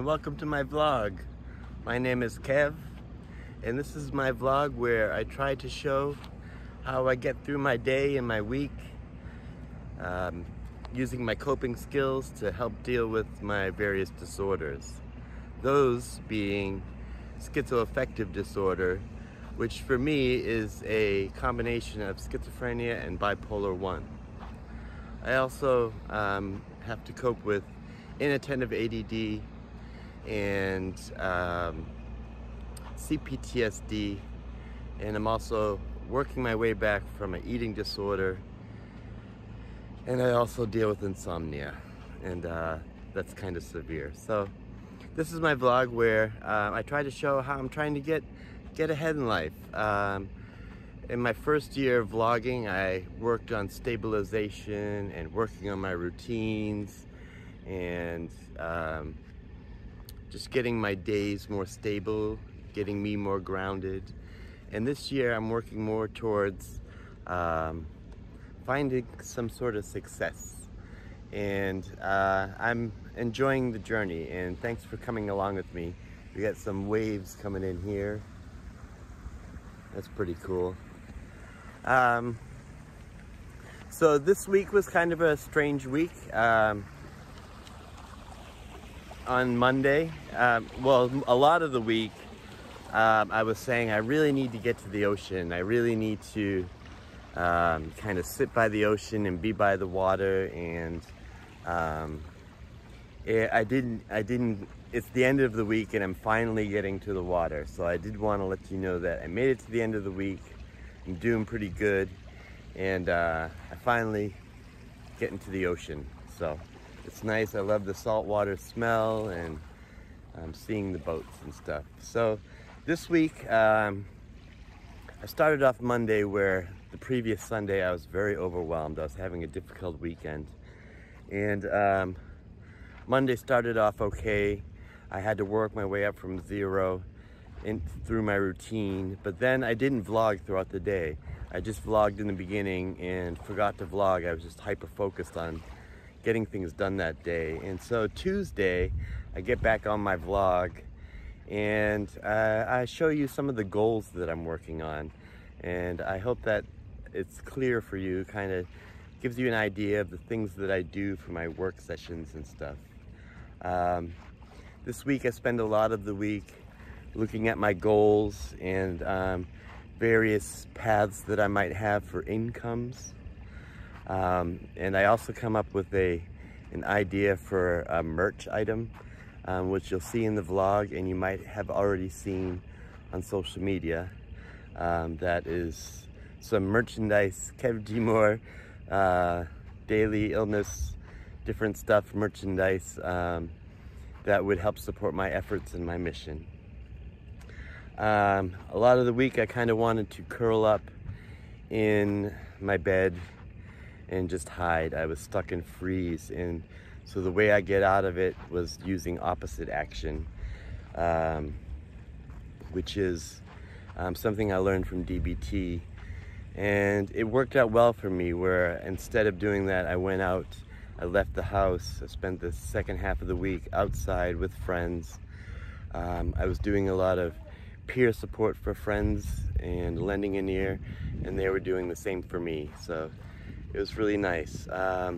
and welcome to my vlog. My name is Kev, and this is my vlog where I try to show how I get through my day and my week, using my coping skills to help deal with my various disorders. Those being schizoaffective disorder, which for me is a combination of schizophrenia and bipolar 1. I also have to cope with inattentive ADD and cPTSD, and I'm also working my way back from an eating disorder, and I also deal with insomnia, and that's kind of severe. So this is my vlog where I try to show how I'm trying to get ahead in life. In my first year of vlogging, I worked on stabilization and working on my routines and just getting my days more stable, getting me more grounded. And this year I'm working more towards finding some sort of success. And I'm enjoying the journey, and thanks for coming along with me. We got some waves coming in here. That's pretty cool. So this week was kind of a strange week. On Monday, well, a lot of the week, I was saying I really need to get to the ocean. I really need to kind of sit by the ocean and be by the water. And it's the end of the week and I'm finally getting to the water. So I did want to let you know that I made it to the end of the week. I'm doing pretty good. And I finally get into the ocean. So it's nice. I love the saltwater smell, and I'm seeing the boats and stuff. So this week, I started off Monday where the previous Sunday I was very overwhelmed. I was having a difficult weekend. And Monday started off okay. I had to work my way up from zero in through my routine, but then I didn't vlog throughout the day. I just vlogged in the beginning and forgot to vlog. I was just hyper-focused on getting things done that day. And so Tuesday, I get back on my vlog and I show you some of the goals that I'm working on. And I hope that it's clear for you, kind of gives you an idea of the things that I do for my work sessions and stuff. This week I spend a lot of the week looking at my goals and various paths that I might have for incomes. And I also come up with an idea for a merch item, which you'll see in the vlog and you might have already seen on social media. That is some merchandise, Kev G Mor, daily illness, different stuff, merchandise that would help support my efforts and my mission. A lot of the week I kind of wanted to curl up in my bed and just hide. I was stuck in freeze, and so the way I get out of it was using opposite action, which is something I learned from DBT, and it worked out well for me where instead of doing that, I went out, I left the house, I spent the second half of the week outside with friends. I was doing a lot of peer support for friends and lending an ear, and they were doing the same for me, so it was really nice. There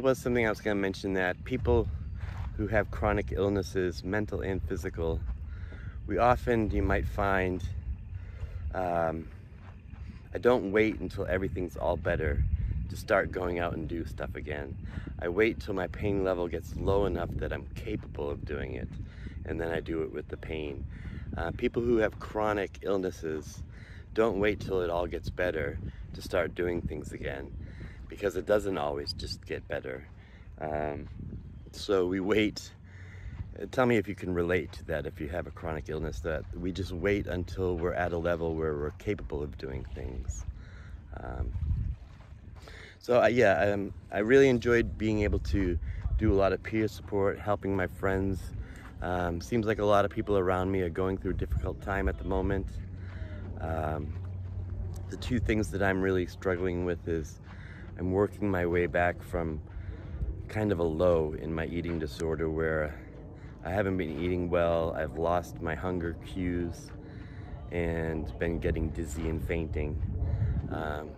was something I was going to mention, that people who have chronic illnesses, mental and physical, we often, you might find, I don't wait until everything's all better to start going out and do stuff again. I wait till my pain level gets low enough that I'm capable of doing it, and then I do it with the pain. People who have chronic illnesses don't wait till it all gets better to start doing things again, because it doesn't always just get better. So we wait. Tell me if you can relate to that, if you have a chronic illness, that we just wait until we're at a level where we're capable of doing things. I really enjoyed being able to do a lot of peer support, helping my friends. Seems like a lot of people around me are going through a difficult time at the moment. The two things that I'm really struggling with is I'm working my way back from kind of a low in my eating disorder where I haven't been eating well, I've lost my hunger cues, and been getting dizzy and fainting.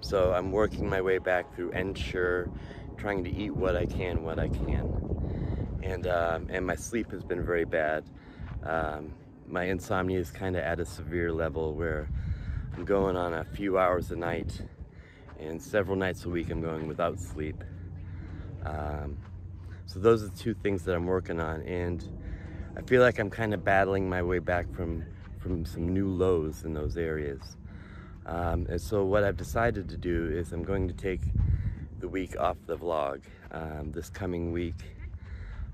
So I'm working my way back through Ensure, trying to eat what I can. And my sleep has been very bad. My insomnia is kind of at a severe level where I'm going on a few hours a night, and several nights a week I'm going without sleep. So those are the two things that I'm working on, and I feel like I'm kind of battling my way back from some new lows in those areas. And so what I've decided to do is I'm going to take the week off the vlog this coming week.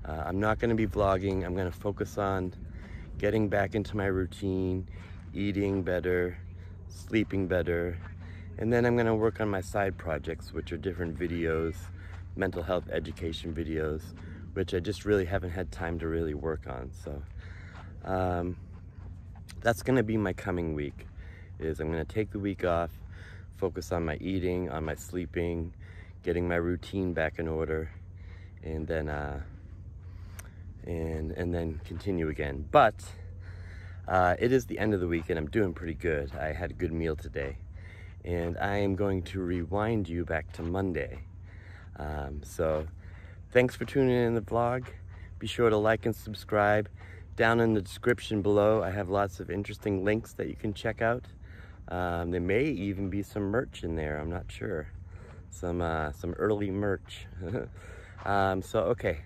I'm not going to be vlogging. I'm going to focus on getting back into my routine, eating better, sleeping better, and then I'm going to work on my side projects, which are different videos, mental health education videos, which I just really haven't had time to really work on. So that's going to be my coming week. Is I'm going to take the week off, focus on my eating, on my sleeping, getting my routine back in order, and then and then continue again. But it is the end of the week and I'm doing pretty good. I had a good meal today, and I am going to rewind you back to Monday. So thanks for tuning in the vlog. Be sure to like and subscribe. Down in the description below, I have lots of interesting links that you can check out. There may even be some merch in there, I'm not sure. Some early merch. So okay,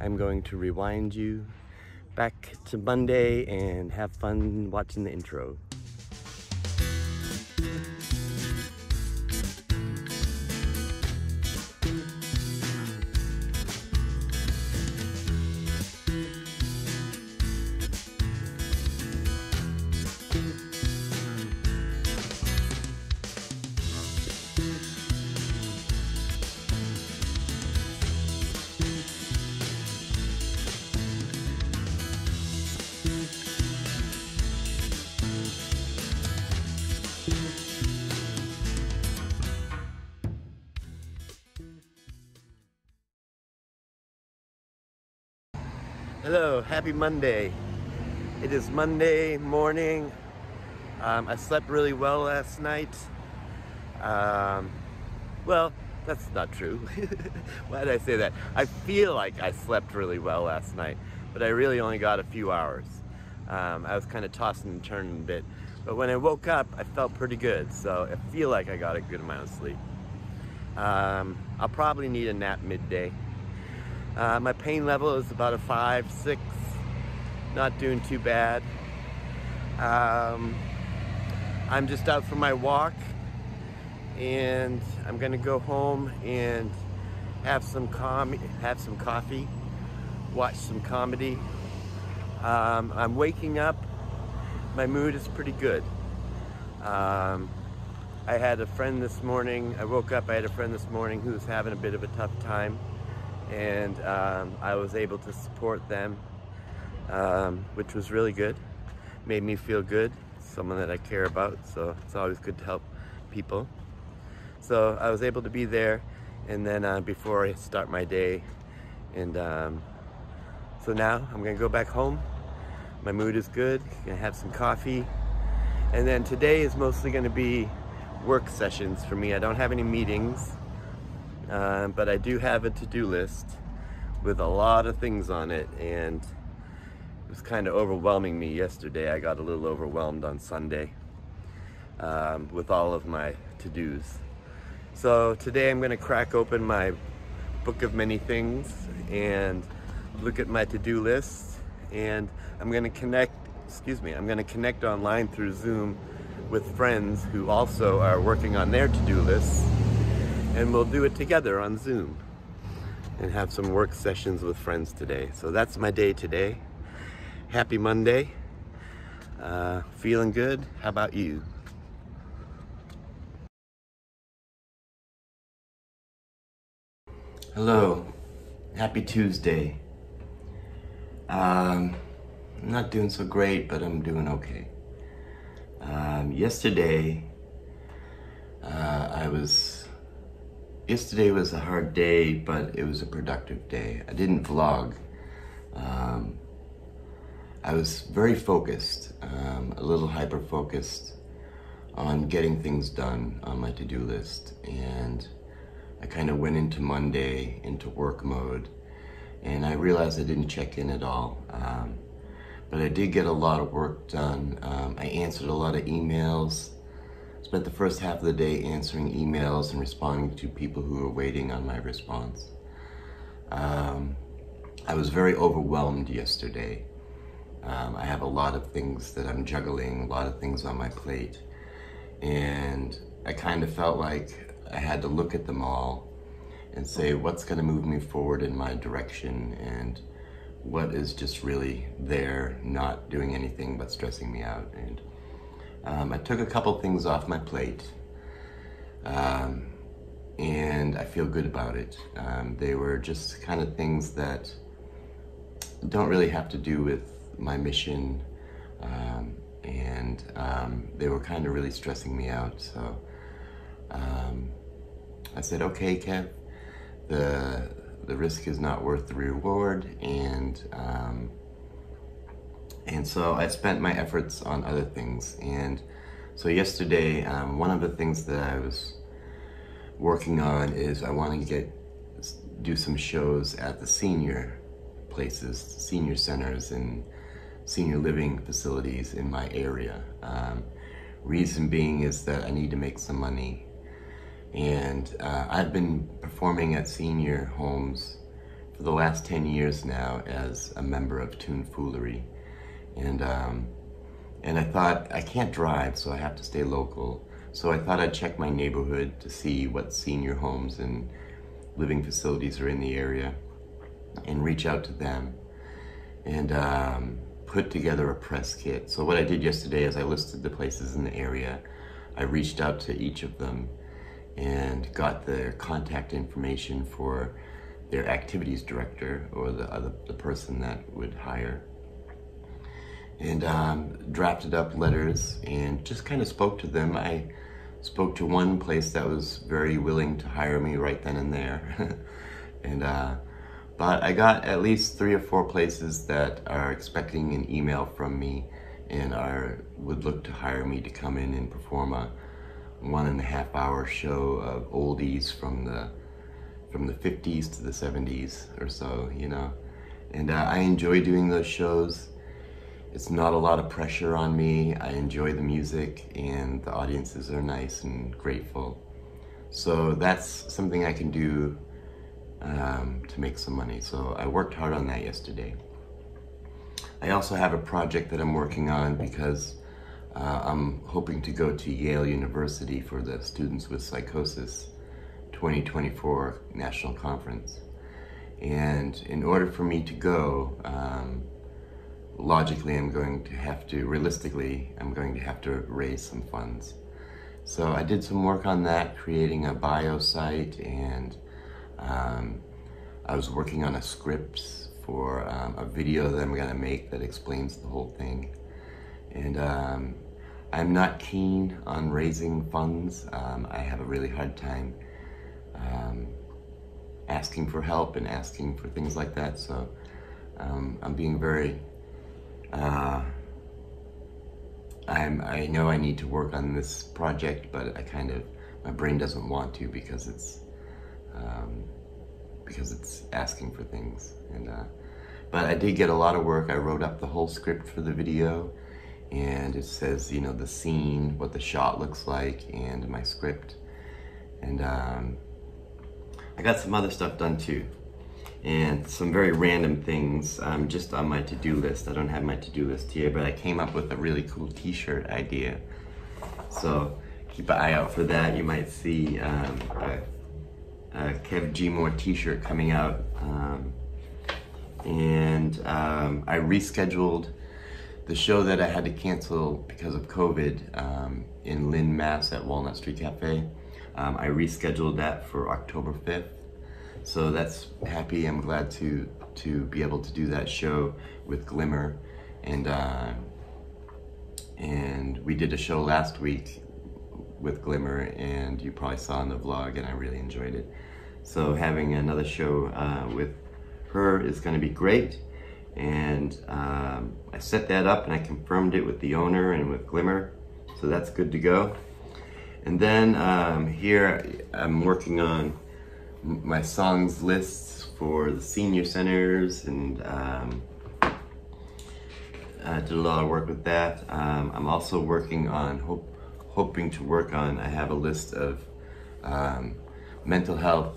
I'm going to rewind you back to Monday and have fun watching the intro. Hello, happy Monday. It is Monday morning. I slept really well last night. Well, that's not true. Why did I say that? I feel like I slept really well last night, but I really only got a few hours. I was kind of tossing and turning a bit, but when I woke up, I felt pretty good, so I feel like I got a good amount of sleep. I'll probably need a nap midday. My pain level is about a 5, 6, not doing too bad. I'm just out for my walk, and I'm gonna go home and have some coffee, watch some comedy. I'm waking up, my mood is pretty good. I had a friend this morning, I woke up, I had a friend this morning who was having a bit of a tough time, and I was able to support them, which was really good. Made me feel good. Someone that I care about, so it's always good to help people. So I was able to be there, and then before I start my day, and so now I'm gonna go back home. My mood is good, gonna have some coffee, and then today is mostly gonna be work sessions for me. I don't have any meetings. But I do have a to-do list with a lot of things on it, and it was kind of overwhelming me yesterday. I got a little overwhelmed on Sunday with all of my to-dos. So today I'm going to crack open my book of many things and look at my to-do list, and I'm going to connect online through Zoom with friends who also are working on their to-do lists. And we'll do it together on Zoom and have some work sessions with friends today. So that's my day today. Happy Monday. Feeling good. How about you? Hello. Happy Tuesday. I'm not doing so great, but I'm doing okay. Yesterday, I was Yesterday was a hard day, but it was a productive day. I didn't vlog. I was very focused, a little hyper-focused on getting things done on my to-do list. And I kind of went into Monday, into work mode, and I realized I didn't check in at all. But I did get a lot of work done. I answered a lot of emails. Spent the first half of the day answering emails and responding to people who were waiting on my response. I was very overwhelmed yesterday. I have a lot of things that I'm juggling, a lot of things on my plate. And I kind of felt like I had to look at them all and say, what's going to move me forward in my direction? And what is just really there, not doing anything but stressing me out. And I took a couple things off my plate, and I feel good about it. They were just kind of things that don't really have to do with my mission, and they were kind of really stressing me out. So I said, okay, Kev, the risk is not worth the reward, and so I spent my efforts on other things. And so yesterday, one of the things that I was working on is I wanted to do some shows at the senior places, senior centers and senior living facilities in my area. Reason being is that I need to make some money. And I've been performing at senior homes for the last 10 years now as a member of Toon Foolery. And I thought, I can't drive, so I have to stay local. So I thought I'd check my neighborhood to see what senior homes and living facilities are in the area and reach out to them and put together a press kit. So what I did yesterday is I listed the places in the area. I reached out to each of them and got their contact information for their activities director or the person that would hire. And drafted up letters and just kind of spoke to them. I spoke to one place that was very willing to hire me right then and there. But I got at least 3 or 4 places that are expecting an email from me and would look to hire me to come in and perform a 1.5-hour show of oldies from the 50s to the 70s or so, you know. And I enjoy doing those shows. It's not a lot of pressure on me. I enjoy the music and the audiences are nice and grateful. So that's something I can do to make some money. So I worked hard on that yesterday. I also have a project that I'm working on because I'm hoping to go to Yale University for the Students with Psychosis 2024 National Conference. And in order for me to go, logically, realistically, I'm going to have to raise some funds. So I did some work on that, creating a bio site, and I was working on a script for a video that I'm gonna make that explains the whole thing. And I'm not keen on raising funds. I have a really hard time asking for help and asking for things like that. So I'm being very I know I need to work on this project, but my brain doesn't want to because it's asking for things. And but I did get a lot of work. I wrote up the whole script for the video, and it says, you know, the scene, what the shot looks like, and my script. And I got some other stuff done too. And some very random things just on my to-do list. I don't have my to-do list here, but I came up with a really cool t-shirt idea. So keep an eye out for that. You might see a Kev G Mor t-shirt coming out. I rescheduled the show that I had to cancel because of COVID in Lynn, Mass at Walnut Street Cafe. I rescheduled that for October 5th. So that's happy. I'm glad to be able to do that show with Glimmer, and we did a show last week with Glimmer, and you probably saw in the vlog, and I really enjoyed it. So having another show with her is going to be great, and I set that up and I confirmed it with the owner and with Glimmer, so that's good to go. And then here I'm working on my songs lists for the senior centers, and I did a lot of work with that. I'm also working on, hoping to work on, I have a list of mental health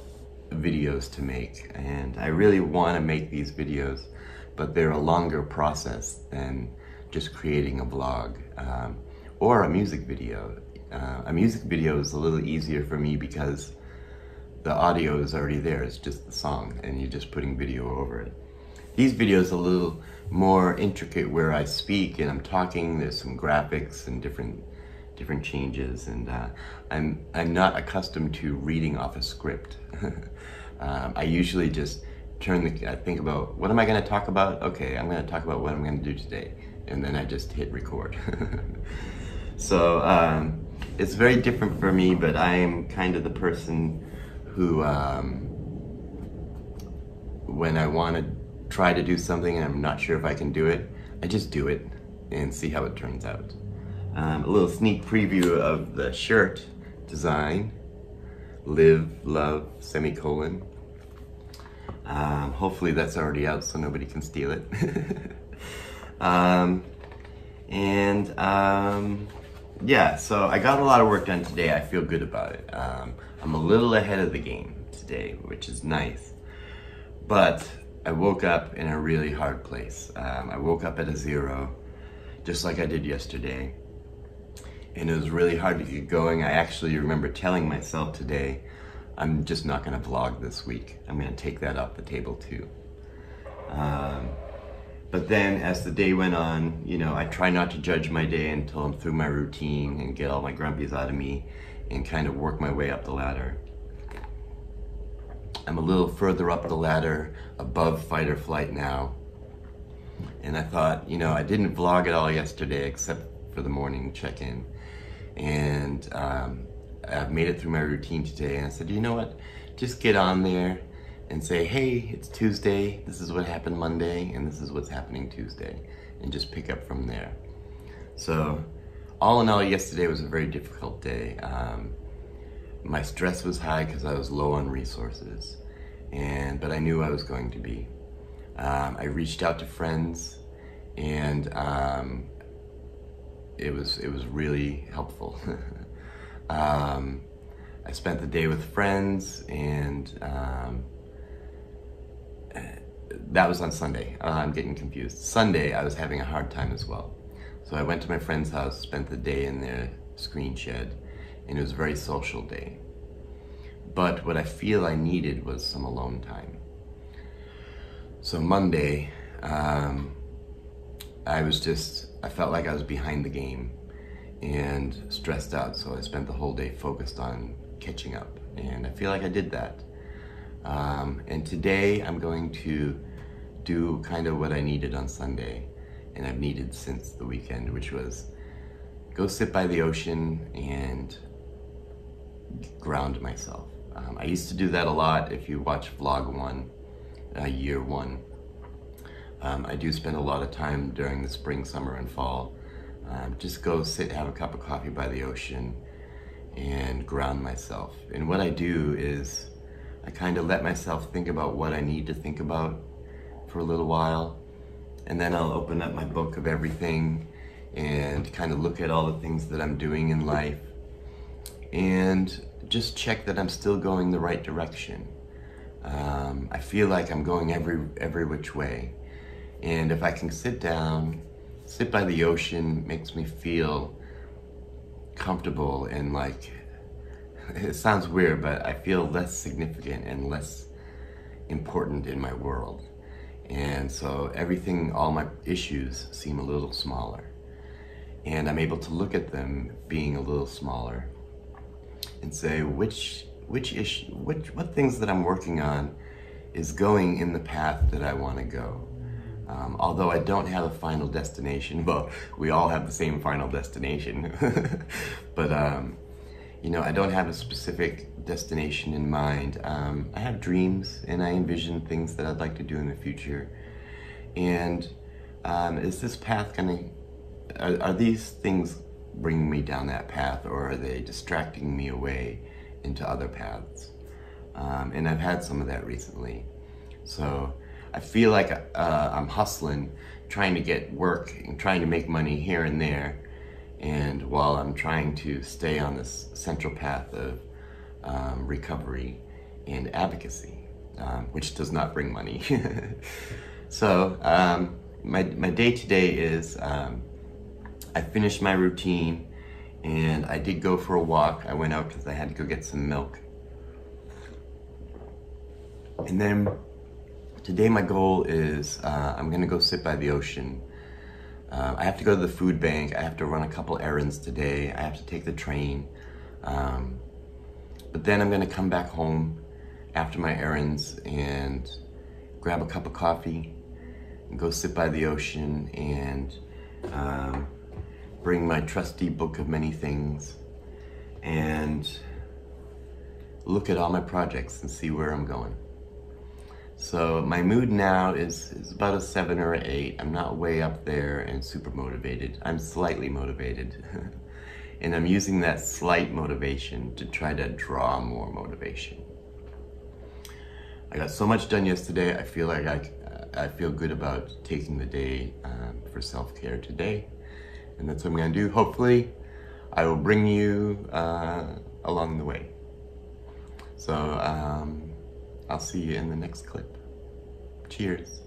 videos to make, and I really want to make these videos, but they're a longer process than just creating a vlog or a music video. A music video is a little easier for me because the audio is already there, it's just the song, and you're just putting video over it. These videos are a little more intricate where I speak and I'm talking, there's some graphics and different changes, and I'm not accustomed to reading off a script. I usually just I think about, what am I going to talk about? Okay, I'm going to talk about what I'm going to do today, and then I just hit record. So it's very different for me, but I am kind of the person who, when I want to try to do something and I'm not sure if I can do it, I just do it and see how it turns out. A little sneak preview of the shirt design, live, love, semicolon. Hopefully that's already out so nobody can steal it. Yeah, so I got a lot of work done today. I feel good about it. I'm a little ahead of the game today, which is nice. But I woke up in a really hard place. I woke up at a zero, just like I did yesterday. And it was really hard to get going. I actually remember telling myself today, I'm just not gonna vlog this week. I'm gonna take that off the table too. But then as the day went on, you know, I try not to judge my day until I'm through my routine and get all my grumpies out of me and kind of work my way up the ladder. I'm a little further up the ladder, above fight or flight now. And I thought, you know, I didn't vlog at all yesterday except for the morning check-in. And I've made it through my routine today, and I said, you know what, just get on there and say, hey, it's Tuesday, this is what happened Monday, and this is what's happening Tuesday, and just pick up from there. So all in all, yesterday was a very difficult day. My stress was high because I was low on resources, but I knew I was going to be. I reached out to friends, and it was really helpful. I spent the day with friends, and that was on Sunday. I'm getting confused. Sunday, I was having a hard time as well. So I went to my friend's house, spent the day in their screen shed, and it was a very social day. But what I feel I needed was some alone time. So Monday, I felt like I was behind the game and stressed out, so I spent the whole day focused on catching up, and I feel like I did that. And today I'm going to do kind of what I needed on Sunday, and I've needed since the weekend, which was go sit by the ocean and ground myself. I used to do that a lot. If you watch vlog one, year one, I do spend a lot of time during the spring, summer, and fall. Just go sit, have a cup of coffee by the ocean and ground myself. And what I do is I kind of let myself think about what I need to think about for a little while. And then I'll open up my book of everything and kind of look at all the things that I'm doing in life and just check that I'm still going the right direction. I feel like I'm going every which way. And if I can sit down, sit by the ocean, makes me feel comfortable and like, it sounds weird, but I feel less significant and less important in my world. And so everything, all my issues seem a little smaller. And I'm able to look at them being a little smaller and say, what things that I'm working on is going in the path that I want to go. Although I don't have a final destination, well, we all have the same final destination, but You know, I don't have a specific destination in mind. I have dreams and I envision things that I'd like to do in the future. And is this path gonna, are these things bringing me down that path, or are they distracting me away into other paths? And I've had some of that recently. So I feel like I'm hustling, trying to get work and trying to make money here and there. And while I'm trying to stay on this central path of recovery and advocacy, which does not bring money. So my day-to-day is I finished my routine and I did go for a walk. I went out because I had to go get some milk. And then today my goal is I'm going to go sit by the ocean. I have to go to the food bank. I have to run a couple errands today. I have to take the train. But then I'm going to come back home after my errands and grab a cup of coffee and go sit by the ocean and bring my trusty book of many things and look at all my projects and see where I'm going. So my mood now is about a 7 or 8. I'm not way up there and super motivated. I'm slightly motivated. And I'm using that slight motivation to try to draw more motivation. I got so much done yesterday. I feel like I feel good about taking the day for self-care today. And that's what I'm gonna do. Hopefully I will bring you along the way. So, I'll see you in the next clip. Cheers.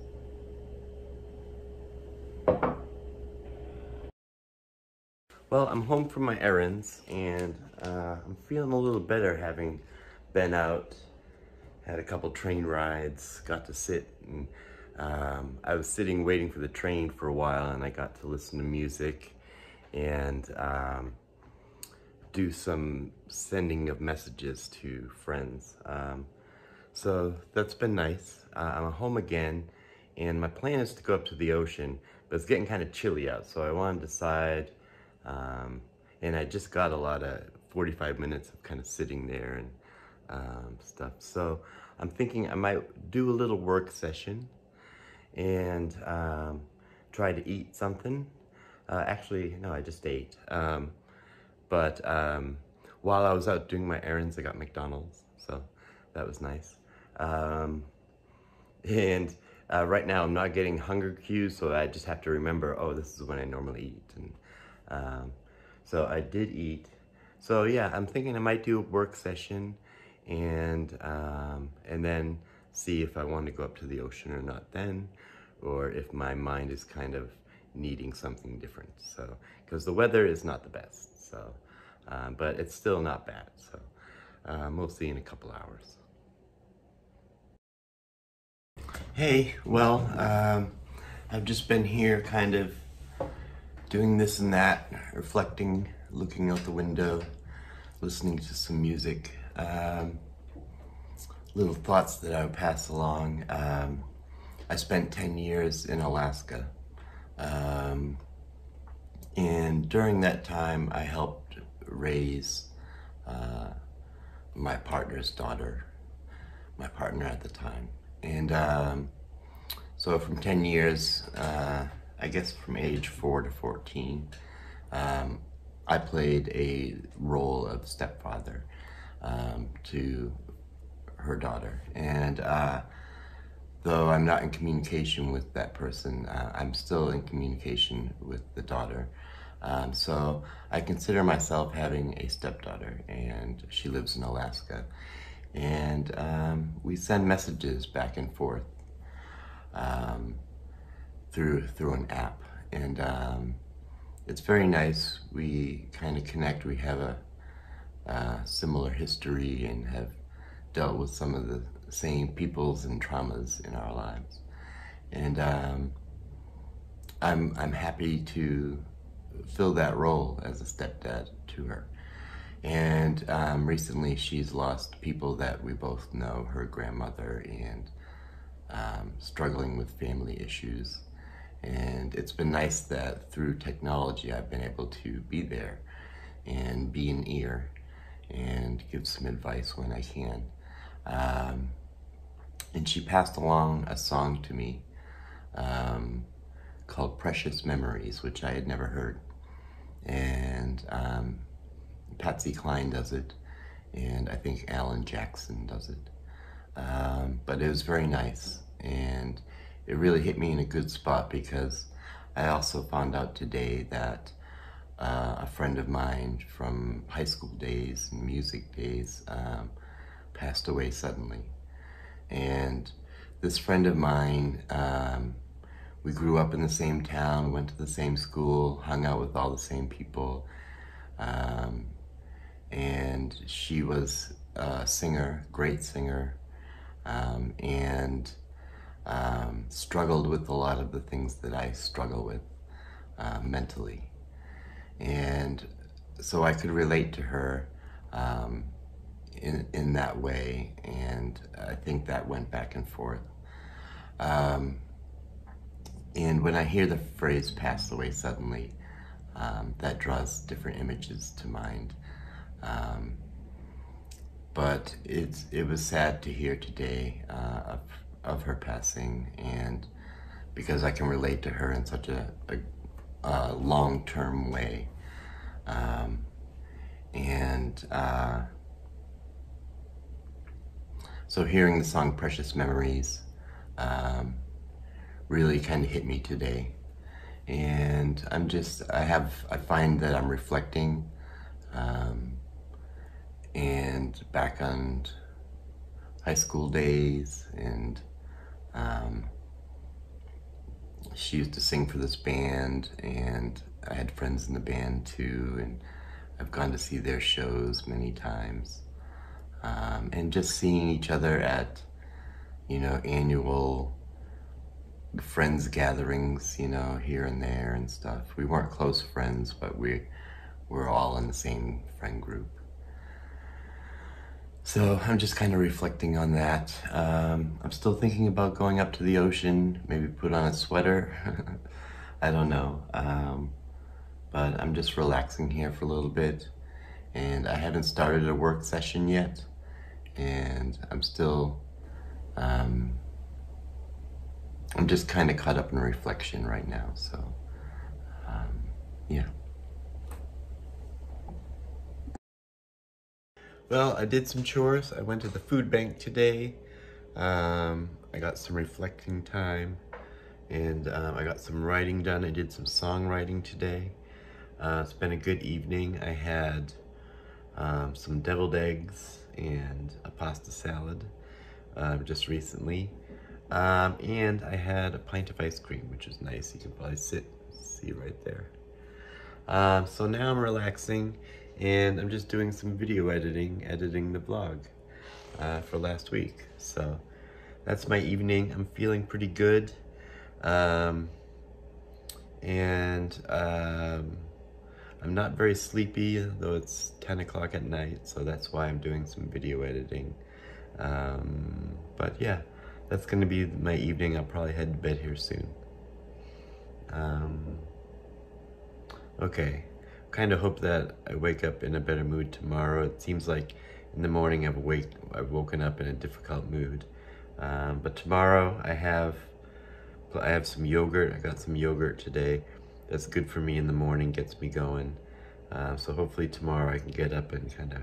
Well, I'm home from my errands and I'm feeling a little better having been out, had a couple train rides, got to sit, and I was sitting waiting for the train for a while and I got to listen to music and do some sending of messages to friends. So that's been nice. I'm home again, and my plan is to go up to the ocean, but it's getting kind of chilly out, so I want to decide, and I just got a lot of 45 minutes of kind of sitting there and stuff. So I'm thinking I might do a little work session and try to eat something. Actually, no, I just ate. But while I was out doing my errands, I got McDonald's, so that was nice. And right now I'm not getting hunger cues, so I just have to remember, oh, this is when I normally eat. And so I did eat. So yeah, I'm thinking I might do a work session and then see if I want to go up to the ocean or not then, or if my mind is kind of needing something different. So, because the weather is not the best, so, but it's still not bad. So we'll see in a couple hours. Hey, well, I've just been here kind of doing this and that, reflecting, looking out the window, listening to some music, little thoughts that I would pass along. I spent 10 years in Alaska, and during that time I helped raise my partner's daughter, my partner at the time. And so from 10 years, I guess from age 4 to 14, I played a role of stepfather to her daughter. And though I'm not in communication with that person, I'm still in communication with the daughter. So I consider myself having a stepdaughter, and she lives in Alaska. And we send messages back and forth through an app. And it's very nice. We kind of connect. We have a similar history and have dealt with some of the same peoples and traumas in our lives. And I'm happy to fill that role as a stepdad to her. And recently she's lost people that we both know, her grandmother, and struggling with family issues. And it's been nice that through technology I've been able to be there and be an ear and give some advice when I can. And she passed along a song to me called Precious Memories, which I had never heard. And Patsy Cline does it, and I think Alan Jackson does it. But it was very nice, and it really hit me in a good spot, because I also found out today that a friend of mine from high school days and music days passed away suddenly. And this friend of mine, we grew up in the same town, went to the same school, hung out with all the same people. And she was a singer, great singer, and struggled with a lot of the things that I struggle with mentally. And so I could relate to her in that way, and I think that went back and forth. And when I hear the phrase "passed away suddenly," that draws different images to mind. But it was sad to hear today of her passing, and because I can relate to her in such a long-term way. So hearing the song Precious Memories really kind of hit me today. And I find that I'm reflecting and back on high school days, and she used to sing for this band, and I had friends in the band too, and I've gone to see their shows many times. And just seeing each other at, annual friends gatherings, here and there and stuff. We weren't close friends, but we're all in the same friend group. So I'm just kind of reflecting on that. I'm still thinking about going up to the ocean, maybe put on a sweater. I don't know. But I'm just relaxing here for a little bit. And I haven't started a work session yet. And I'm still, I'm just kind of caught up in reflection right now. So, yeah. Well, I did some chores. I went to the food bank today. I got some reflecting time, and I got some writing done. I did some songwriting today. It's been a good evening. I had some deviled eggs and a pasta salad just recently. And I had a pint of ice cream, which is nice. You can probably see right there. So now I'm relaxing. And I'm just doing some video editing the vlog for last week. So that's my evening. I'm feeling pretty good. I'm not very sleepy, though it's 10 o'clock at night. So that's why I'm doing some video editing. But yeah, that's going to be my evening. I'll probably head to bed here soon. Okay. Kind of hope that I wake up in a better mood tomorrow. It seems like in the morning I've woken up in a difficult mood, but tomorrow I have some yogurt. I got some yogurt today. That's good for me in the morning, gets me going. So hopefully tomorrow I can get up and kind of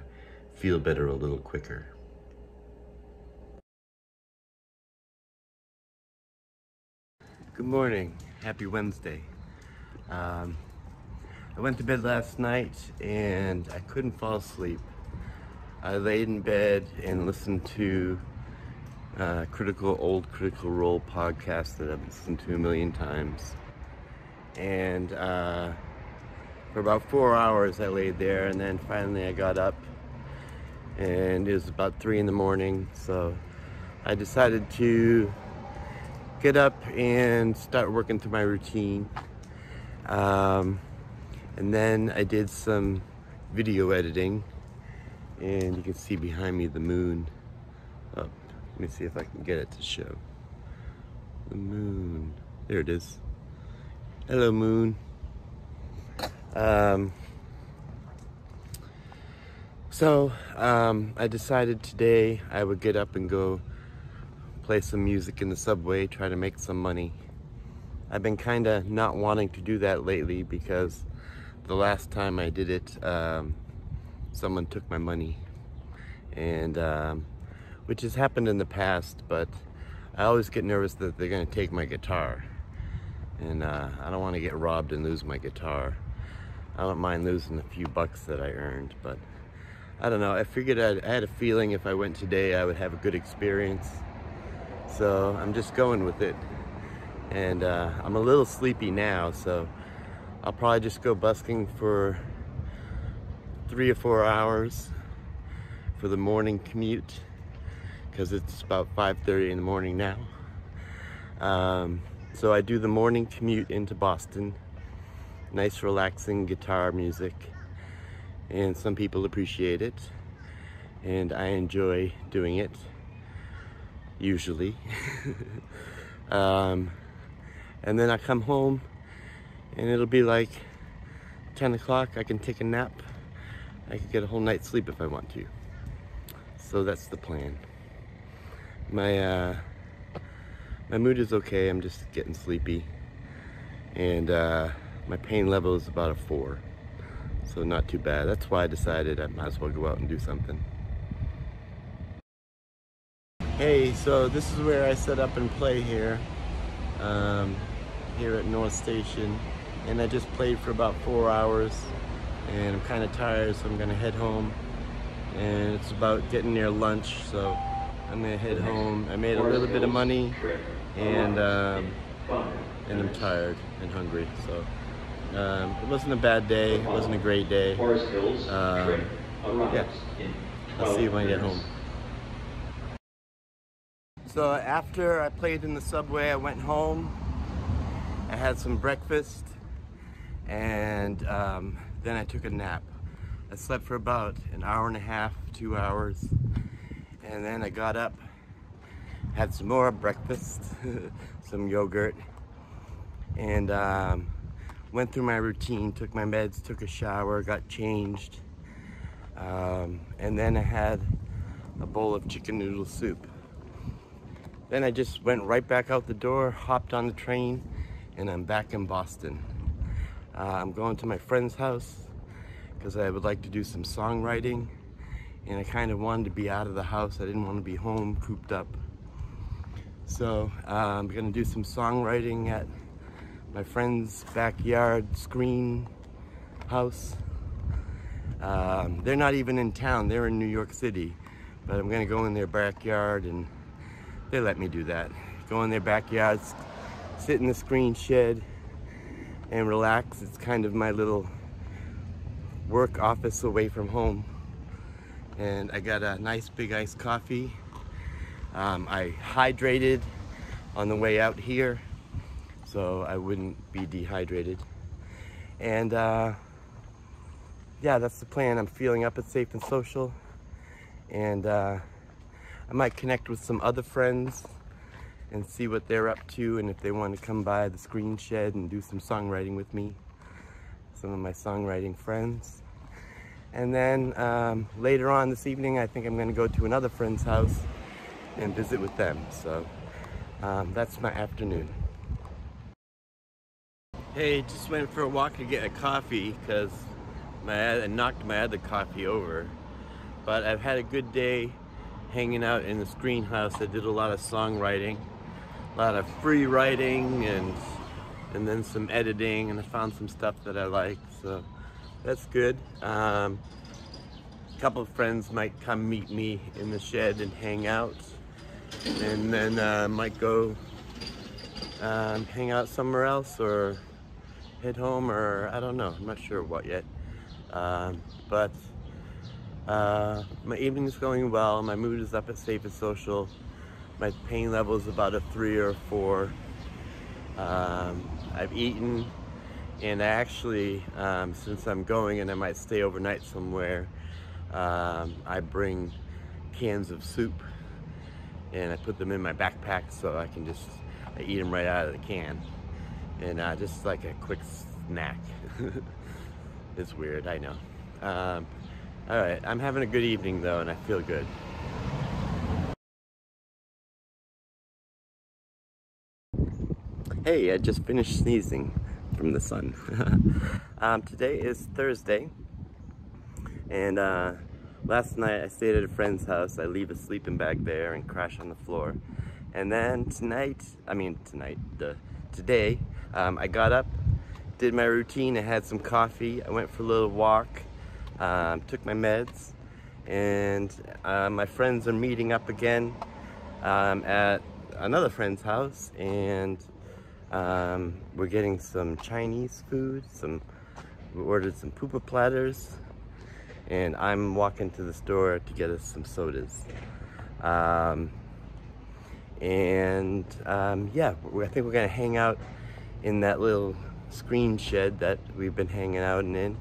feel better a little quicker. Good morning, happy Wednesday. I went to bed last night and I couldn't fall asleep. I laid in bed and listened to Critical Role podcast that I've listened to a million times. And for about 4 hours I laid there, and then finally I got up, and it was about 3 in the morning. So I decided to get up and start working through my routine. And then I did some video editing, and you can see behind me the moon up. Let me see if I can get it to show. The moon. There it is. Hello, moon. So I decided today I would get up and go play some music in the subway, try to make some money. I've been kind of not wanting to do that lately because the last time I did it, someone took my money, and which has happened in the past, but I always get nervous that they're going to take my guitar, and I don't want to get robbed and lose my guitar. I don't mind losing a few bucks that I earned, but I don't know. I figured I had a feeling if I went today I would have a good experience, so I'm just going with it. And I'm a little sleepy now, so I'll probably just go busking for 3 or 4 hours for the morning commute, because it's about 5:30 in the morning now. So I do the morning commute into Boston. Nice relaxing guitar music, and some people appreciate it, and I enjoy doing it, usually. And then I come home and it'll be like 10 o'clock. I can take a nap. I can get a whole night's sleep if I want to. So that's the plan. My mood is okay. I'm just getting sleepy, and my pain level is about a 4. So not too bad. That's why I decided I might as well go out and do something. Hey, so this is where I set up and play here. Here at North Station, and I just played for about 4 hours, and I'm kind of tired, so I'm gonna head home. And it's about getting near lunch, so I'm gonna head home. I made a little bit of money, and I'm tired and hungry, so it wasn't a bad day. It wasn't a great day. Yeah, I'll see you when I get home. So after I played in the subway, I went home. I had some breakfast, and then I took a nap. I slept for about an hour and a half, 2 hours, and then I got up, had some more breakfast, some yogurt, and went through my routine, took my meds, took a shower, got changed, and then I had a bowl of chicken noodle soup. Then I just went right back out the door, hopped on the train, and I'm back in Boston. I'm going to my friend's house because I would like to do some songwriting, and I kind of wanted to be out of the house. I didn't want to be home cooped up. So I'm gonna do some songwriting at my friend's backyard screen house. They're not even in town, they're in New York City, but I'm gonna go in their backyard, and they let me do that. Go in their backyards, sit in the screen shed, and relax. It's kind of my little work office away from home. And I got a nice big iced coffee. I hydrated on the way out here, so I wouldn't be dehydrated. And yeah, that's the plan. I'm feeling up at Safe and Social, and I might connect with some other friends and see what they're up to, and if they want to come by the screen shed and do some songwriting with me, some of my songwriting friends. And then later on this evening, I think I'm going to go to another friend's house and visit with them. So that's my afternoon. Hey, just went for a walk to get a coffee because I knocked my other coffee over. But I've had a good day hanging out in the screen house. I did a lot of songwriting, a lot of free writing, and then some editing, and I found some stuff that I like, so that's good. A couple of friends might come meet me in the shed and hang out, and then might go hang out somewhere else or head home, or I don't know, I'm not sure what yet. But my evening is going well. My mood is up at Safe and Social. My pain level is about a 3 or 4. I've eaten, and I actually, since I'm going and I might stay overnight somewhere, I bring cans of soup and I put them in my backpack, so I can just eat them right out of the can, and just like a quick snack. It's weird, I know. All right, I'm having a good evening though, and I feel good. Hey, I just finished sneezing from the sun. Today is Thursday, and last night I stayed at a friend's house. I leave a sleeping bag there and crash on the floor. And then today, I got up, did my routine, I had some coffee, I went for a little walk, took my meds, and my friends are meeting up again at another friend's house, and we're getting some Chinese food, we ordered some pupa platters, and I'm walking to the store to get us some sodas. Yeah, I think we're gonna hang out in that little screen shed that we've been hanging out in.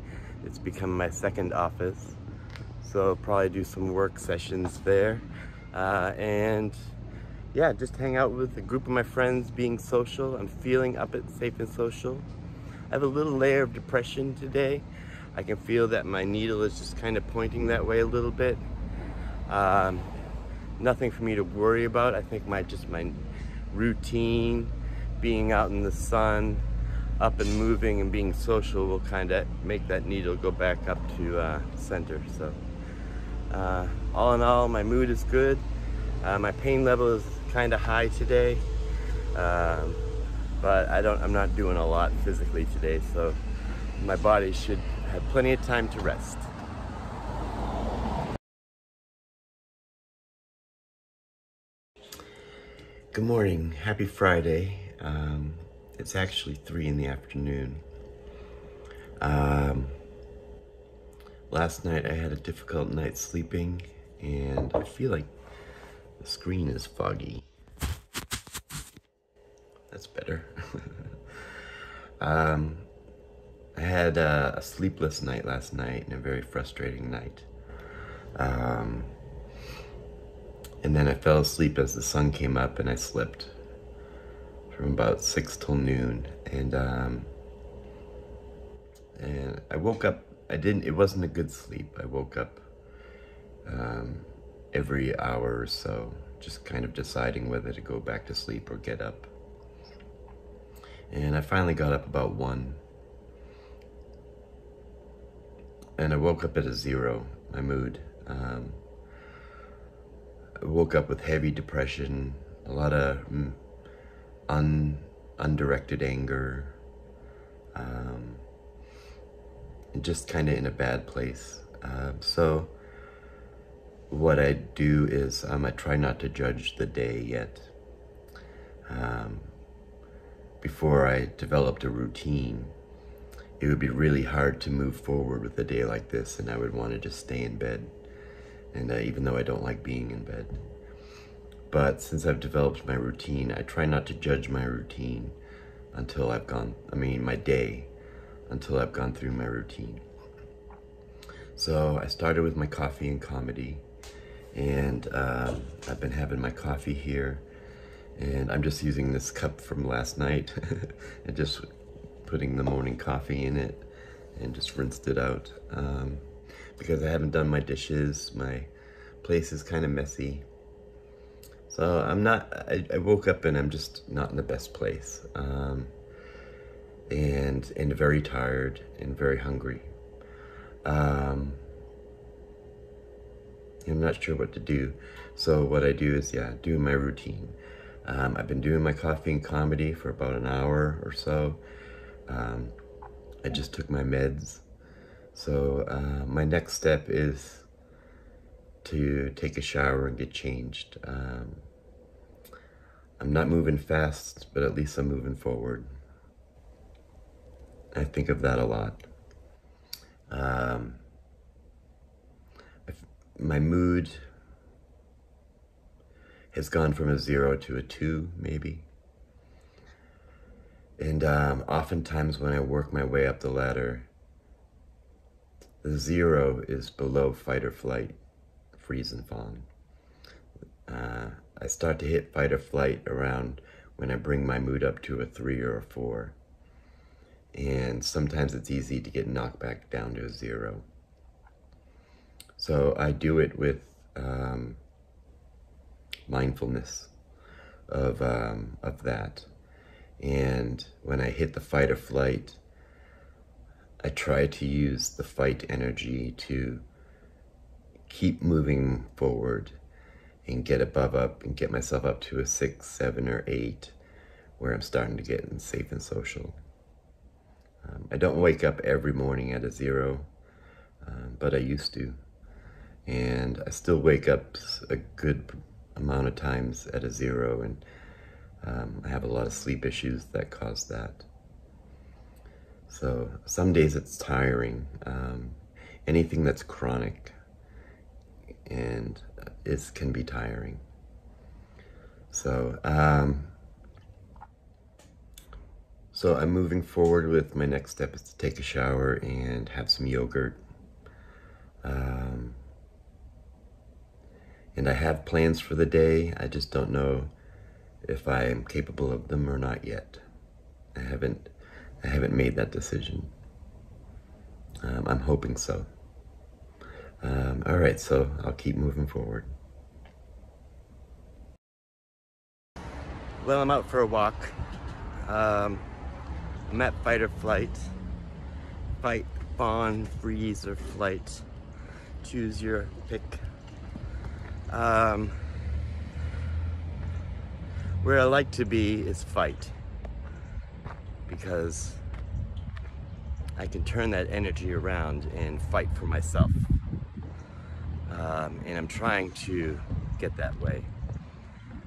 It's become my second office. So I'll probably do some work sessions there. Yeah, just hang out with a group of my friends, being social. I'm feeling up at Safe and Social. I have a little layer of depression today. I can feel that my needle is just kind of pointing that way a little bit. Nothing for me to worry about. I think my routine, being out in the sun, up and moving and being social will kind of make that needle go back up to center. So all in all, my mood is good. My pain level is kind of high today, but I'm not doing a lot physically today, so my body should have plenty of time to rest. Good morning, happy Friday. It's actually 3 in the afternoon. Last night I had a difficult night sleeping, and I feel like the screen is foggy. That's better. I had a sleepless night last night and a very frustrating night. And then I fell asleep as the sun came up, and I slept from about 6 till noon. And I woke up, it wasn't a good sleep. I woke up, every hour or so, just kind of deciding whether to go back to sleep or get up. And I finally got up about 1. And I woke up at a 0, my mood. I woke up with heavy depression, a lot of undirected anger, and just kind of in a bad place. So what I do is I try not to judge the day yet. Before I developed a routine, it would be really hard to move forward with a day like this, and I would want to just stay in bed, and even though I don't like being in bed. But since I've developed my routine, I try not to judge my routine until I've gone, my day, until I've gone through my routine. So I started with my coffee and comedy. And I've been having my coffee here, and I'm just using this cup from last night and just putting the morning coffee in it and just rinsed it out, because I haven't done my dishes. My place is kind of messy, so I woke up and I'm just not in the best place, and very tired and very hungry. I'm not sure what to do. So what I do is, do my routine. I've been doing my coffee and comedy for about an hour or so. I just took my meds. So my next step is to take a shower and get changed. I'm not moving fast, but at least I'm moving forward. I think of that a lot. My mood has gone from a 0 to a 2, maybe. And oftentimes when I work my way up the ladder, the 0 is below fight or flight, freeze and fawn. I start to hit fight or flight around when I bring my mood up to a 3 or a 4. And sometimes it's easy to get knocked back down to a 0. So I do it with mindfulness of that. And when I hit the fight or flight, I try to use the fight energy to keep moving forward and get above up and get myself up to a 6, 7, or 8 where I'm starting to get in safe and social. I don't wake up every morning at a 0, but I used to. And I still wake up a good amount of times at a 0, and I have a lot of sleep issues that cause that. So some days it's tiring. Anything that's chronic and can be tiring. So, so I'm moving forward with my next step is to take a shower and have some yogurt. And I have plans for the day. I just don't know if I am capable of them or not yet. I haven't made that decision. I'm hoping so. All right, so I'll keep moving forward. Well, I'm out for a walk. I'm at fight or flight. Fight, fawn, freeze, or flight. Choose your pick. Where I like to be is fight, because I can turn that energy around and fight for myself. And I'm trying to get that way.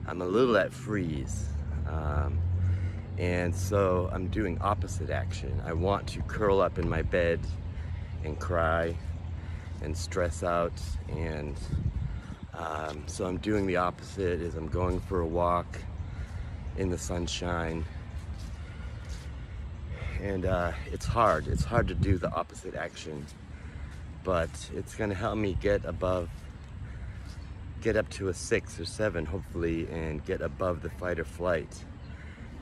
I'm a little at freeze. And so I'm doing opposite action. I want to curl up in my bed and cry and stress out, and so I'm doing the opposite. Is I'm going for a walk in the sunshine, and it's hard to do the opposite action, but it's gonna help me get up to a 6 or 7 hopefully, and get above the fight or flight,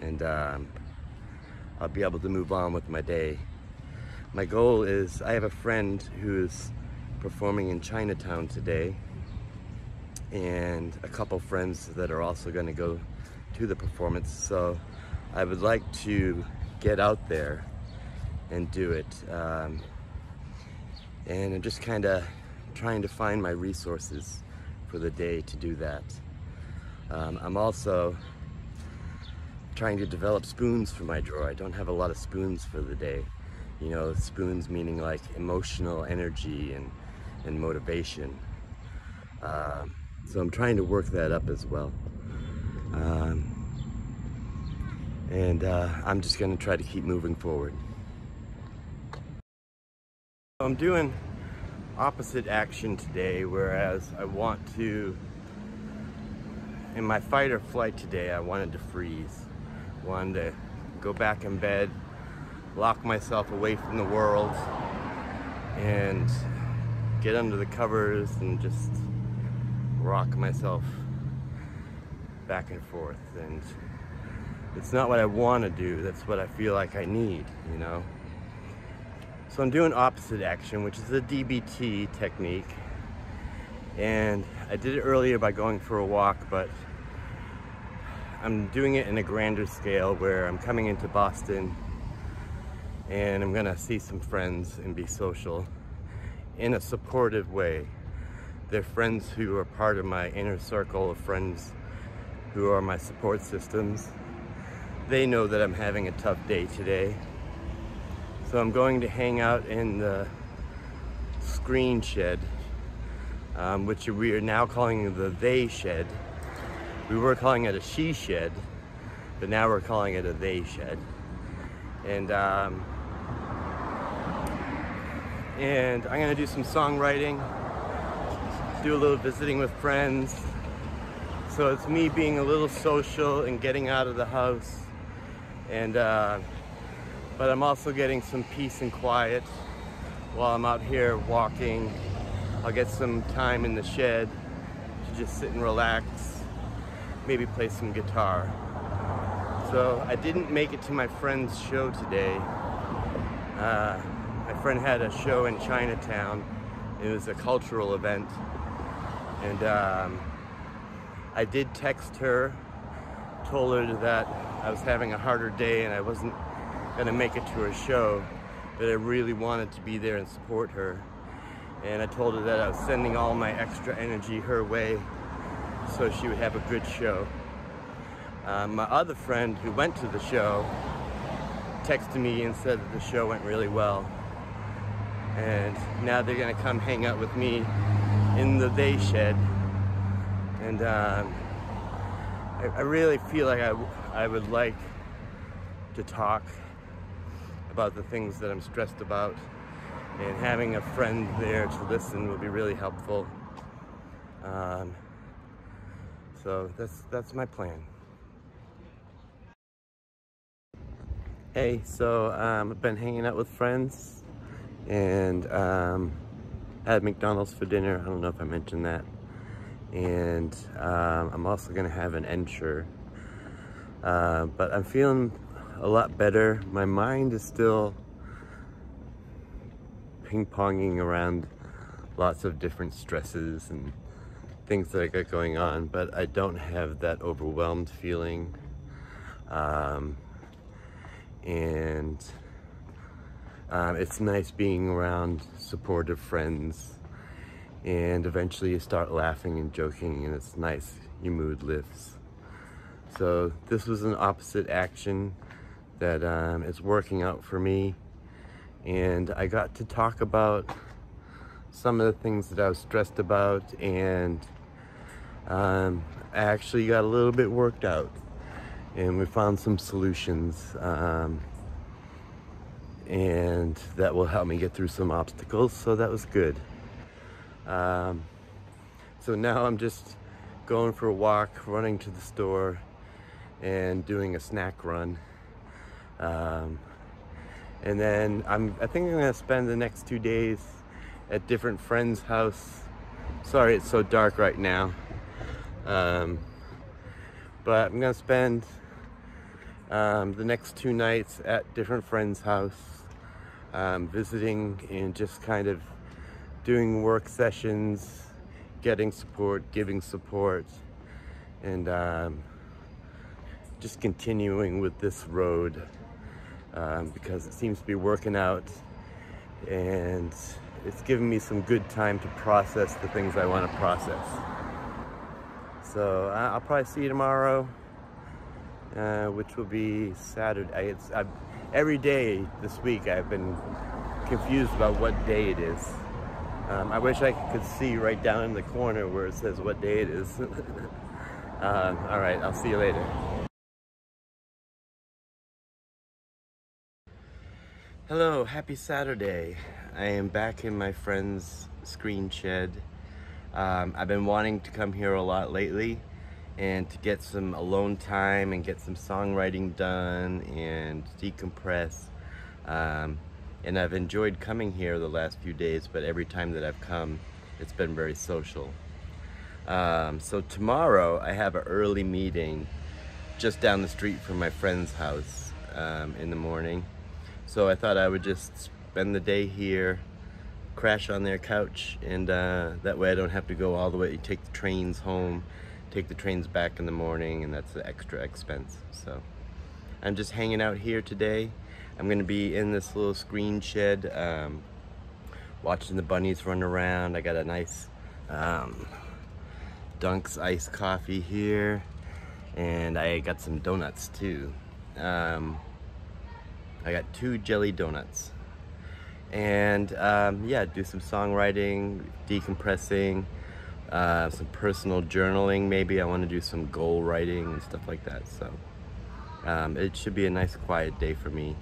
and I'll be able to move on with my day. My goal is, I have a friend who's performing in Chinatown today, and a couple friends that are also going to go to the performance, so I would like to get out there and do it. And I'm just kind of trying to find my resources for the day to do that. I'm also trying to develop spoons for my drawer. I don't have a lot of spoons for the day. You know, spoons meaning like emotional energy and motivation. So I'm trying to work that up as well. I'm just gonna try to keep moving forward. I'm doing opposite action today, whereas I want to, in my fight or flight today, I wanted to freeze. I wanted to go back in bed, lock myself away from the world, and get under the covers and just rock myself back and forth. And it's not what I want to do, that's what I feel like I need, you know. So I'm doing opposite action, which is a DBT technique, and I did it earlier by going for a walk, but I'm doing it in a grander scale where I'm coming into Boston and I'm gonna see some friends and be social in a supportive way. They're friends who are part of my inner circle of friends who are my support systems. They know that I'm having a tough day today. So I'm going to hang out in the screen shed, which we are now calling the they shed. We were calling it a she shed, but now we're calling it a they shed. And I'm gonna do some songwriting, do a little visiting with friends. So it's me being a little social and getting out of the house, and but I'm also getting some peace and quiet while I'm out here walking. I'll get some time in the shed to just sit and relax, maybe play some guitar. So I didn't make it to my friend's show today. My friend had a show in Chinatown It was a cultural event, and I did text her, told her that I was having a harder day and I wasn't gonna make it to her show, but I really wanted to be there and support her. And I told her that I was sending all my extra energy her way so she would have a good show. My other friend who went to the show texted me and said that the show went really well. And now they're gonna come hang out with me in the they shed. And I really feel like I would like to talk about the things that I'm stressed about, and having a friend there to listen will be really helpful. So that's my plan. Hey, so I've been hanging out with friends, and I had McDonald's for dinner. I don't know if I mentioned that. And I'm also gonna have an Ensure. But I'm feeling a lot better. My mind is still ping-ponging around lots of different stresses and things that I got going on, but I don't have that overwhelmed feeling. It's nice being around supportive friends, and eventually you start laughing and joking, and it's nice, your mood lifts. So this was an opposite action that is working out for me, and I got to talk about some of the things that I was stressed about, and I actually got a little bit worked out, and we found some solutions, and that will help me get through some obstacles, so that was good. So now I'm just going for a walk, running to the store, and doing a snack run. And then I think I'm gonna spend the next 2 days at different friends' house. Sorry, it's so dark right now. But I'm gonna spend the next 2 nights at different friends' house, visiting and just kind of doing work sessions, getting support, giving support, and just continuing with this road because it seems to be working out, and it's giving me some good time to process the things I want to process. So I'll probably see you tomorrow, which will be Saturday. Every day this week I've been confused about what day it is. I wish I could see right down in the corner where it says what day it is. All right, I'll see you later. Hello, happy Saturday. I am back in my friend's screen shed. I've been wanting to come here a lot lately, and to get some alone time and get some songwriting done and decompress. And I've enjoyed coming here the last few days, but every time that I've come, it's been very social. So tomorrow I have an early meeting just down the street from my friend's house in the morning. So I thought I would just spend the day here, crash on their couch, and that way I don't have to go all the way, take the trains home, take the trains back in the morning, and that's an extra expense. So I'm just hanging out here today. I'm gonna be in this little screen shed, watching the bunnies run around. I got a nice Dunk's iced coffee here, and I got some donuts too. I got 2 jelly donuts. And yeah, do some songwriting, decompressing, some personal journaling maybe. I wanna do some goal writing and stuff like that, so. It should be a nice quiet day for me.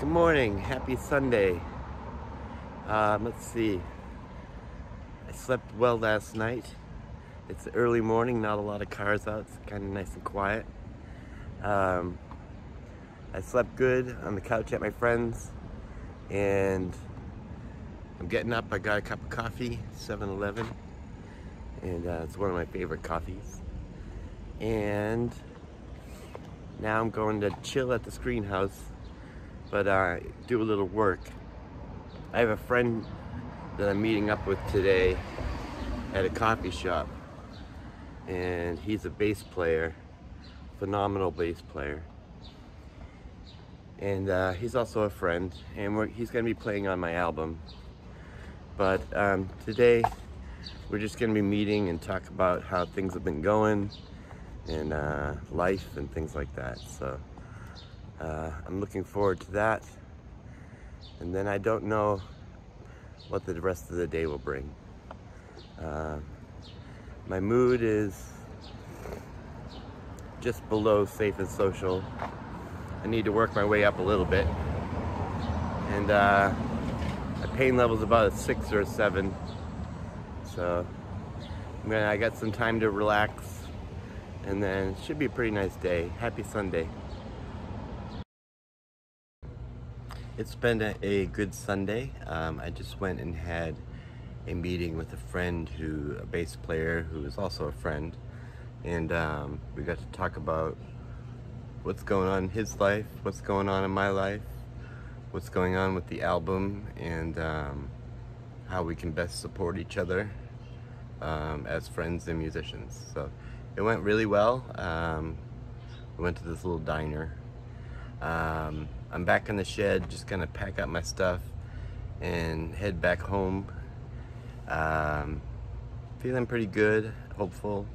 Good morning, happy Sunday. Let's see, I slept well last night. It's early morning, not a lot of cars out, it's kind of nice and quiet. I slept good on the couch at my friend's, and I'm getting up. I got a cup of coffee, 7-Eleven, and it's one of my favorite coffees. And now I'm going to chill at the screen house, but do a little work. I have a friend that I'm meeting up with today at a coffee shop, and he's a bass player, phenomenal bass player. And he's also a friend, and he's gonna be playing on my album. But today, we're just gonna be meeting and talk about how things have been going, and life and things like that. So I'm looking forward to that. And then I don't know what the rest of the day will bring. My mood is just below safe and social. I need to work my way up a little bit. And my pain level's about a 6 or a 7. So I got some time to relax, and then it should be a pretty nice day. Happy Sunday. It's been a good Sunday. I just went and had a meeting with a friend, a bass player who is also a friend, and we got to talk about what's going on in his life, what's going on in my life, what's going on with the album, and how we can best support each other as friends and musicians. So it went really well. We went to this little diner. I'm back in the shed, just gonna pack up my stuff and head back home. Feeling pretty good, hopeful.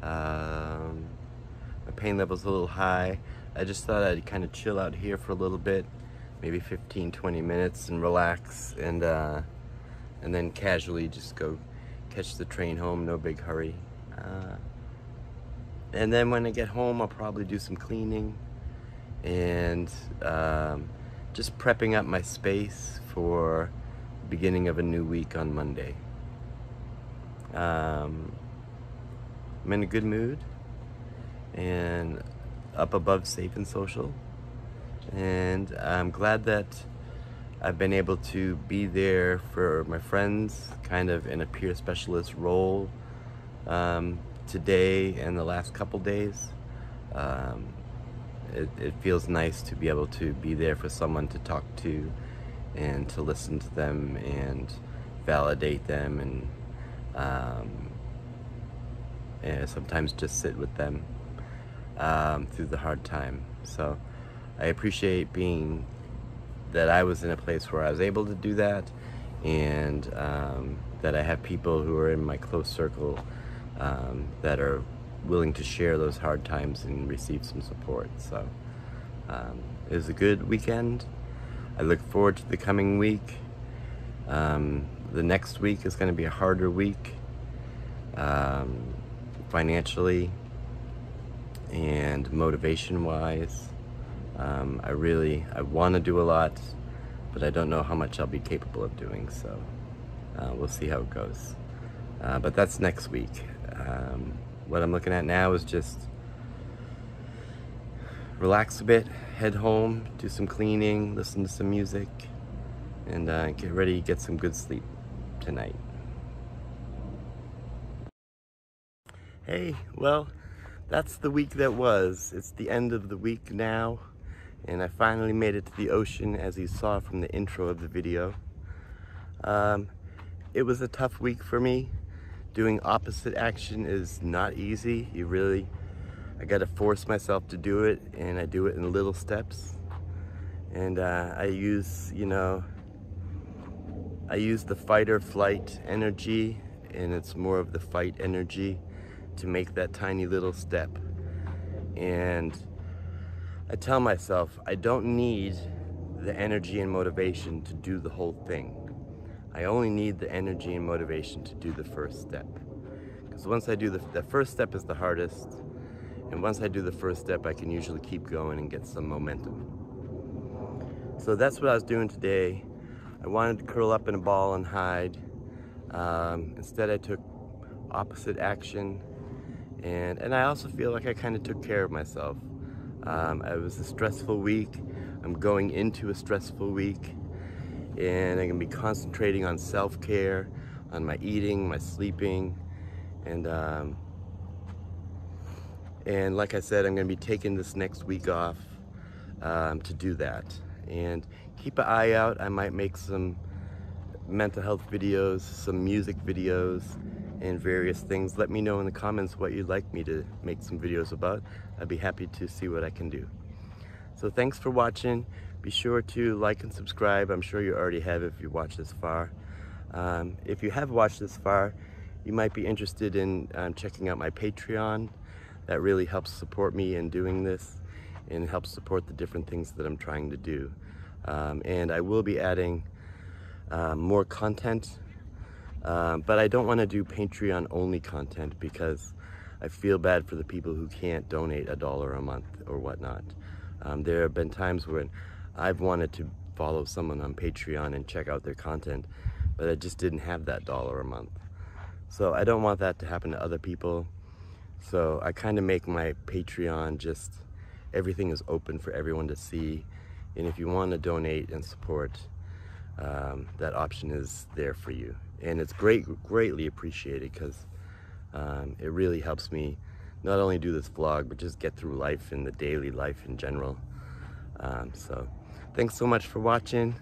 My pain level's a little high. I just thought I'd kind of chill out here for a little bit, maybe 15-20 minutes, and relax, and then casually just go catch the train home, no big hurry. And then when I get home, I'll probably do some cleaning and just prepping up my space for the beginning of a new week on Monday. I'm in a good mood and up above safe and social. And I'm glad that I've been able to be there for my friends, kind of in a peer specialist role today and the last couple days. It feels nice to be able to be there for someone to talk to and to listen to them and validate them, and sometimes just sit with them through the hard time. So I appreciate that I was in a place where I was able to do that, and that I have people who are in my close circle that are willing to share those hard times and receive some support. So it was a good weekend. I look forward to the coming week. The next week is going to be a harder week financially and motivation-wise. I want to do a lot, but I don't know how much I'll be capable of doing, so we'll see how it goes. But that's next week. What I'm looking at now is just relax a bit, head home, do some cleaning, listen to some music, and get ready to get some good sleep tonight. Hey, well, that's the week that was. It's the end of the week now, and I finally made it to the ocean, as you saw from the intro of the video. It was a tough week for me. Doing Opposite Action is not easy. I gotta force myself to do it, and I do it in little steps. And I use, the fight or flight energy, and it's more of the fight energy to make that tiny little step. And I tell myself, I don't need the energy and motivation to do the whole thing. I only need the energy and motivation to do the first step. Because once I do the first step is the hardest, and once I do the first step, I can usually keep going and get some momentum. So that's what I was doing today. I wanted to curl up in a ball and hide. Instead I took Opposite Action, and I also feel like I kind of took care of myself. It was a stressful week. I'm going into a stressful week, and I'm gonna be concentrating on self-care, on my eating, my sleeping, and like I said, I'm gonna be taking this next week off to do that. And keep an eye out. I might make some mental health videos, some music videos, and various things. Let me know in the comments what you'd like me to make some videos about. I'd be happy to see what I can do. So thanks for watching. Be sure to like and subscribe. I'm sure you already have if you watched this far. If you have watched this far, you might be interested in checking out my Patreon. That really helps support me in doing this and helps support the different things that I'm trying to do. And I will be adding more content. But I don't want to do Patreon only content because I feel bad for the people who can't donate $1 a month or whatnot. There have been times when I've wanted to follow someone on Patreon and check out their content, but I just didn't have that $1 a month. So I don't want that to happen to other people. So I kind of make my Patreon just, everything is open for everyone to see. And if you want to donate and support, that option is there for you. And it's greatly appreciated because it really helps me not only do this vlog, but just get through life and the daily life in general. So thanks so much for watching.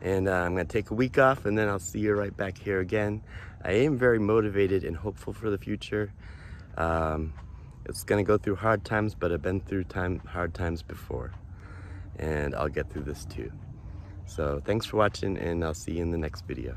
And I'm gonna take a week off and then I'll see you right back here again. I am very motivated and hopeful for the future. It's gonna go through hard times, but I've been through hard times before. And I'll get through this too. So thanks for watching and I'll see you in the next video.